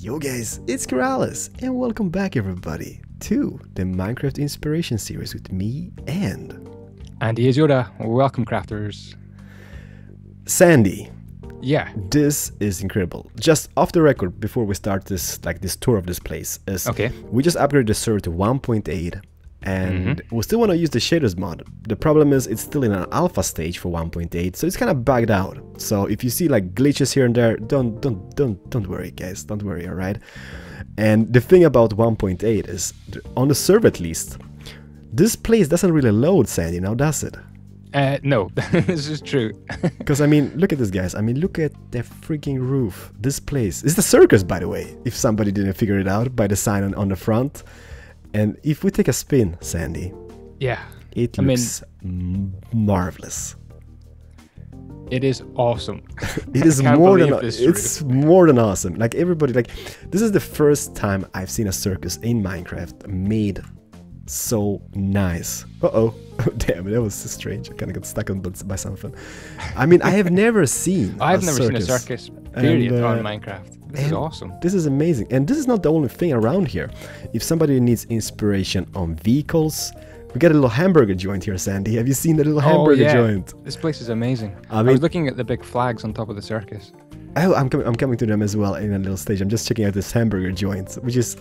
Yo guys, it's Keralis and welcome back everybody to the Minecraft Inspiration series with me and Andyisyoda. Welcome crafters. Sandy. Yeah. This is incredible. Just off the record before we start this tour of this place is we just upgraded the server to 1.8 and we still want to use the shaders mod. The problem is it's still in an alpha stage for 1.8, so it's kind of bugged out. So if you see like glitches here and there, don't worry guys, don't worry, all right? And the thing about 1.8 is on the server at least, this place doesn't really load, Sandy, now does it? No, this is true. Because I mean, look at this guys, I mean, look at the freaking roof. This place is the circus, by the way, if somebody didn't figure it out by the sign on the front. And if we take a spin, Sandy, yeah, it looks marvelous. It is awesome. It is more than more than awesome. Like everybody, like this is the first time I've seen a circus in Minecraft made so nice. Uh-oh. Damn, that was so strange. I kind of got stuck on by something. I mean, I have never seen I've never seen a circus, period, on Minecraft. This is awesome. This is amazing. And this is not the only thing around here. If somebody needs inspiration on vehicles, we got a little hamburger joint here, Sandy. Have you seen the little hamburger joint? This place is amazing. I was looking at the big flags on top of the circus. Oh, I'm coming to them as well in a little stage. I'm just checking out this hamburger joint, which is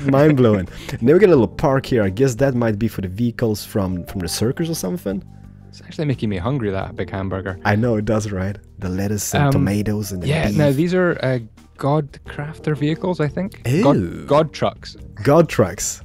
mind-blowing. Now we got a little park here. I guess that might be for the vehicles from the circus or something. It's actually making me hungry, that big hamburger. I know, it does, right? The lettuce and tomatoes and the beef. Now these are GodCrafter vehicles, I think. God trucks. God trucks.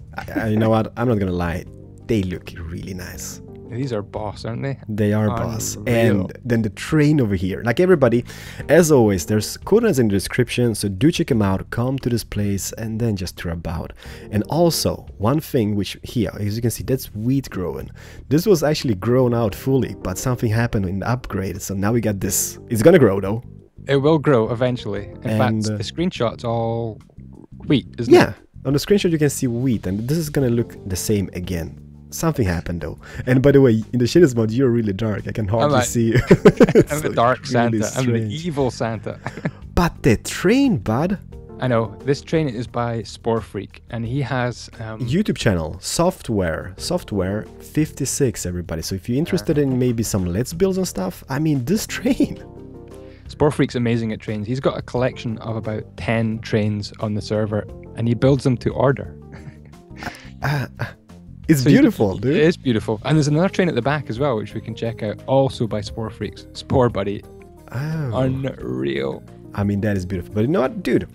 You know what? I'm not going to lie. They look really nice. These are boss, aren't they? They are boss. And then the train over here. Like everybody, as always, there's coordinates in the description, so do check them out. Come to this place and then just tour about. And also, one thing which here, as you can see, that's wheat growing. This was actually grown out fully, but something happened in the upgrade, so now we got this. It's gonna grow though. It will grow eventually. In fact, the screenshot's all wheat, isn't it? Yeah, on the screenshot you can see wheat, and this is gonna look the same again. Something happened though. And by the way, in the shaders mode, you're really dark. I can hardly see you. I'm the dark Santa. Really I'm the evil Santa. But the train, bud. I know. This train is by SporeFreak, and he has YouTube channel, Software 56. Everybody. So if you're interested in maybe some Let's Builds and stuff, I mean, this train. SporeFreak's amazing at trains. He's got a collection of about 10 trains on the server, and he builds them to order. It's beautiful, dude. It is beautiful. And there's another train at the back as well, which we can check out, also by SporeFreak's Spore Buddy. Oh. Unreal. I mean, that is beautiful. But you know what, dude?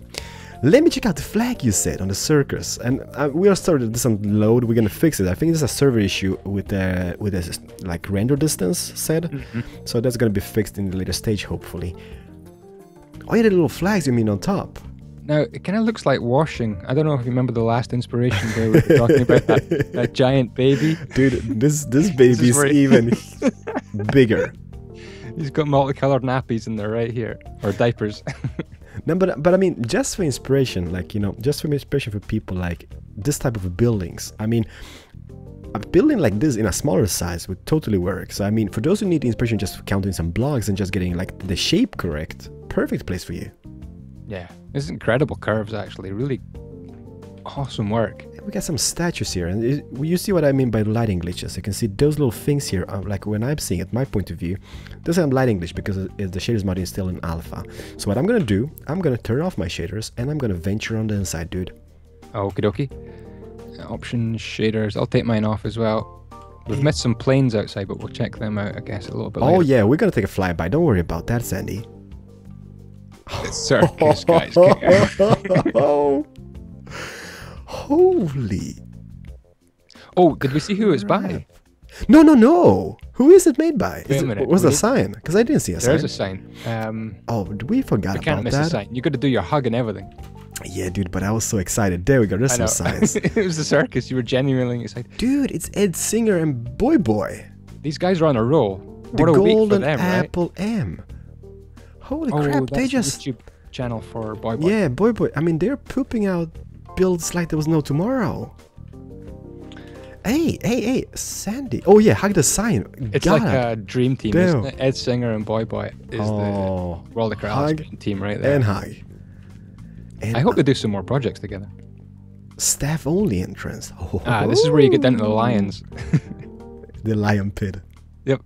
Let me check out the flag you said on the circus. And we are starting this on load. We're going to fix it. I think this is a server issue with the like, render distance set. So that's going to be fixed in the later stage, hopefully. Oh, yeah, the little flags you mean on top. Now, it kind of looks like washing. I don't know if you remember the last Inspiration where we were talking about that giant baby. Dude, this baby's even bigger. He's got multicolored nappies in there right here, or diapers. No, but I mean, just for inspiration, like, you know, just for inspiration for people, like, this type of buildings. I mean, a building like this in a smaller size would totally work. So, I mean, for those who need inspiration just for counting some blocks and just getting, like, the shape correct, perfect place for you. Yeah, it's incredible curves actually, really awesome work. We got some statues here, and you see what I mean by lighting glitches. You can see those little things here, like when I'm seeing it, my point of view, those are lighting glitch because the shaders mod is still in alpha. So what I'm going to do, I'm going to turn off my shaders and I'm going to venture on the inside, dude. Okie dokie. Options, shaders, I'll take mine off as well. We've missed some planes outside, but we'll check them out, I guess, a little bit later. Oh yeah, we're going to take a flyby, don't worry about that, Sandy. It's circus, guys. Holy. Oh, did we see who it's by? No, no, no. Who is it made by? Was a sign? Because I didn't see a sign. There's a sign. Oh, we forgot about that. You can't miss a sign. You got to do your hug and everything. Yeah, dude, but I was so excited. There we go. There's some signs. It was the circus. You were genuinely excited. Dude, it's Ed Singer and Boy Boy. These guys are on a roll. The Golden Apple M. Holy crap, that's they just... YouTube channel for Boy Boy. Yeah, Boy Boy. I mean, they're pooping out builds like there was no tomorrow. Hey, hey, hey, Sandy. Oh yeah, hug the sign. It's like a dream team, isn't it? Ed Singer and Boy Boy is the World of Keralis team right there. And hug. I hope they do some more projects together. Staff only entrance. Oh. Ah, this is where you get down to the lions. The lion pit. Yep.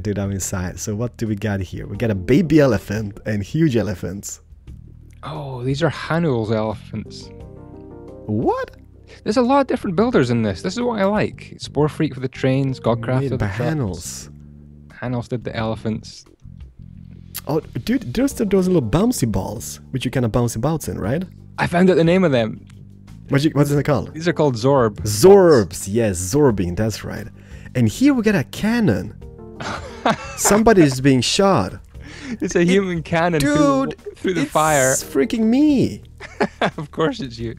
Dude, I'm inside. So what do we got here? We got a baby elephant and huge elephants. Oh, these are Hanuls elephants. What? There's a lot of different builders in this. This is what I like. SporeFreak for the trains, GodCrafter for the Hanuls. Hanuls did the elephants. Oh, dude, there's those little bouncy balls, which you kind of bounce about in, right? I found out the name of them. What's it called? These are called Zorbs. Zorbs, yes, zorbing, that's right. And here we got a cannon. Somebody is being shot. It's a human cannon, dude, through the fire. It's freaking me. Of course it's you.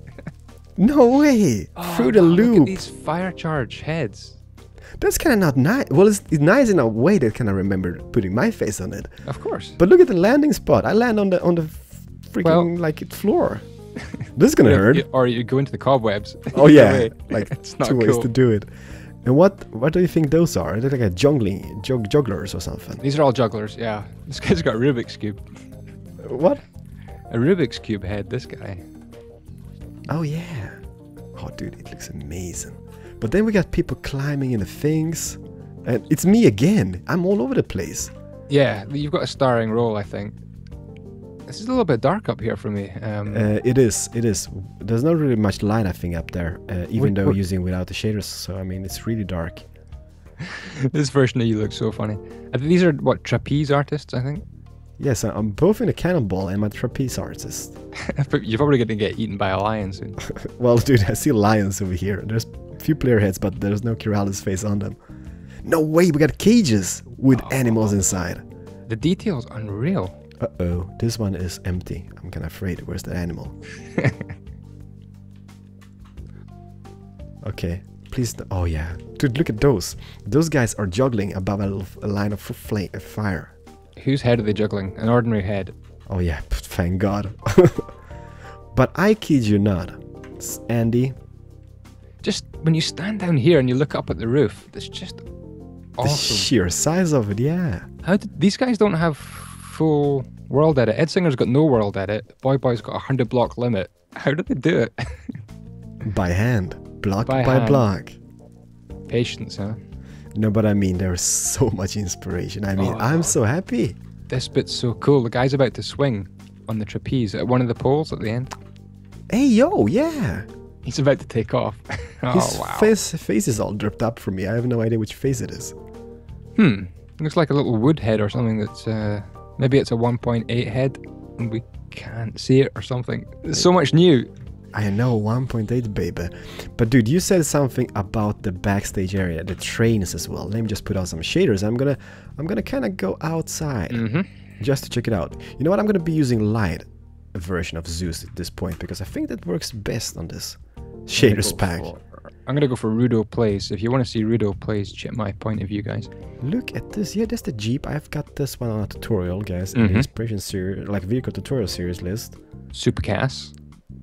No way. Oh, through the loop. Look at these fire charge heads. That's kind of not nice. Well, it's nice in a way that kind of remembered putting my face on it. Of course. But look at the landing spot. I land on the freaking floor. This is gonna hurt. Or you go into the cobwebs. Oh yeah, like it's not two ways to do it. And what do you think those are? They're like a jugglers or something. These are all jugglers. Yeah, this guy's got Rubik's cube. What? A Rubik's cube head. This guy. Oh yeah. Oh dude, it looks amazing. But then we got people climbing into things, and it's me again. I'm all over the place. Yeah, you've got a starring role, I think. This is a little bit dark up here for me. It is. There's not really much light, I think, up there, even though using without the shaders. So, I mean, it's really dark. This version of you looks so funny. These are, what, trapeze artists, I think? Yes, I'm both in a cannonball and my trapeze artist. You're probably going to get eaten by a lion soon. Well, dude, I see lions over here. There's a few player heads, but there's no Keralis face on them. No way, we got cages with animals inside. The detail's unreal. Uh-oh, this one is empty. I'm kind of afraid. Where's the animal? Okay, please. Oh, yeah. Dude, look at those. Those guys are juggling above a line of fire. Whose head are they juggling? An ordinary head. Oh, yeah. Thank God. But I kid you not, Andy. Just when you stand down here and you look up at the roof, it's just awesome. The sheer size of it, yeah. How did, these guys don't have full world edit. Ed Singer's got no world edit. Boy Boy's got a 100-block limit. How did they do it? By hand. Block by block. Patience, huh? No, but I mean, there's so much inspiration. I mean, I'm so happy. This bit's so cool. The guy's about to swing on the trapeze at one of the poles at the end. Hey, yo, yeah. He's about to take off. His face is all dripped up for me. I have no idea which face it is. Hmm. It looks like a little wood head or something that's... Maybe it's a 1.8 head and we can't see it or something. There's so much new. I know, 1.8, baby. But dude, you said something about the backstage area, the trains as well. Let me just put on some shaders. I'm gonna kind of go outside just to check it out. You know what? I'm gonna be using light version of Zeus at this point because I think that works best on this shaders pack. I'm gonna go for Rudo Plays. If you want to see Rudo Plays, check my point of view, guys. Look at this. Yeah, that's the Jeep. I've got this one on a tutorial, guys. In the Inspiration series, like vehicle tutorial series list. Supercars.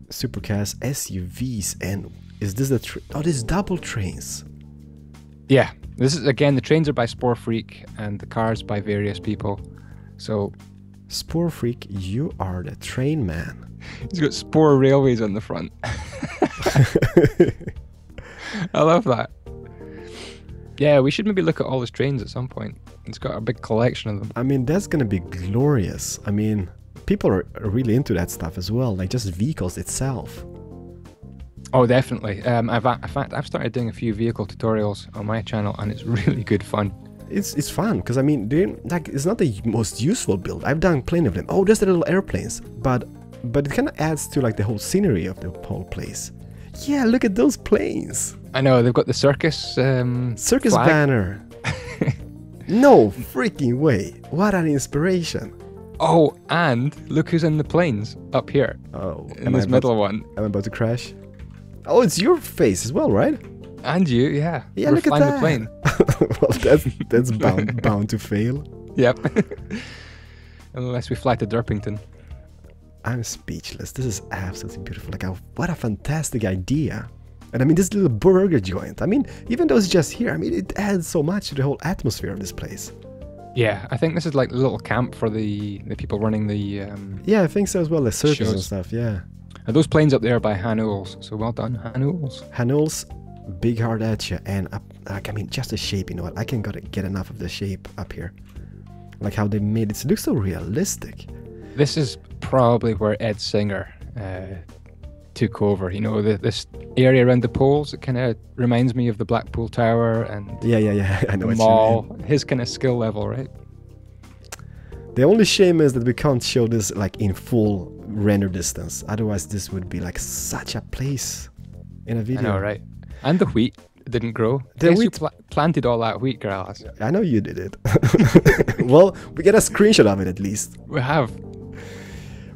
Supercars, SUVs, and is this the this is double trains. Yeah, this is again. The trains are by SporeFreak and the cars by various people. So, SporeFreak, you are the train man. He's got Spore Railways on the front. I love that. Yeah, we should maybe look at all his trains at some point. It's got a big collection of them. I mean, that's going to be glorious. I mean, people are really into that stuff as well, like just vehicles itself. Oh, definitely. In fact, I've started doing a few vehicle tutorials on my channel, and it's really good fun. It's fun, because I mean, like, it's not the most useful build. I've done plenty of them. Oh, just the little airplanes. But it kind of adds to like the whole scenery of the whole place. Yeah, look at those planes. I know, they've got the circus flag. Banner. No freaking way. What an inspiration. Oh, and look who's in the planes up here. Oh, in this middle one. I'm about to crash. Oh, it's your face as well, right? And you, yeah. Yeah, look at that. The plane. Well, that's bound to fail. Yep. Unless we fly to Derpington. I'm speechless. This is absolutely beautiful. Like, what a fantastic idea. And I mean, this little burger joint. I mean, even though it's just here, I mean, it adds so much to the whole atmosphere of this place. Yeah, I think this is like a little camp for the people running the yeah, I think so as well. The circus and stuff, yeah. And those planes up there are by Hanuls, so well done, Hanuls. Hanuls, big hard at you, and I mean, just the shape, you know what? I can't get enough of the shape up here. Like how they made it look so realistic. This is probably where Ed Singer took over. You know, this area around the poles, it kind of reminds me of the Blackpool Tower and yeah. I know the mall. His kind of skill level, right? The only shame is that we can't show this like in full render distance. Otherwise, this would be like such a place in a video. I know, right? And the wheat didn't grow. You planted all that wheat, Keralis. I know you did it. Well, we get a screenshot of it at least. We have.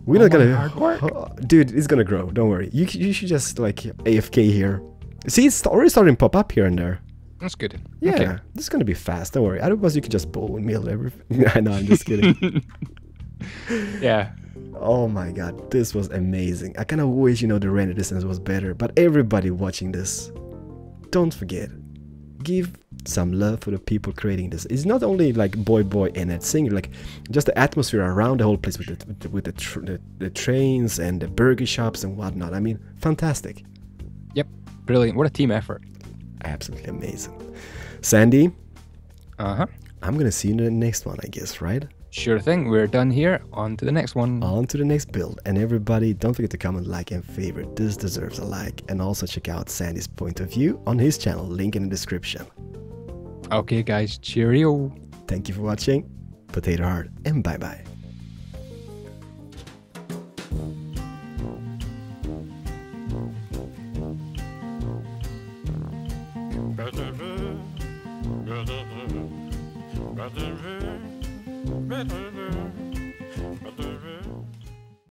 We're not gonna hard work. Oh, dude, it's gonna grow. Don't worry. You should just like AFK here. See, it's already starting to pop up here and there. That's good. Yeah, okay. This is gonna be fast. Don't worry. Otherwise, you could just bone-mill everything. I know. I'm just kidding. Yeah. Oh my god, this was amazing. I kind of wish, you know, the render distance was better. But everybody watching this, don't forget, give some love for the people creating this. It's not only like Boy Boy and Ed Singer, like just the atmosphere around the whole place with the trains and the burger shops and whatnot. I mean, fantastic. Yep, brilliant. What a team effort. Absolutely amazing. Sandy, I'm gonna see you in the next one, I guess, right? Sure thing. We're done here. On to the next one. On to the next build. And everybody, don't forget to comment, like, and favorite. This deserves a like. And also check out Sandy's point of view on his channel. Link in the description. Okay, guys. Cheerio. Thank you for watching. Potato heart. And bye-bye.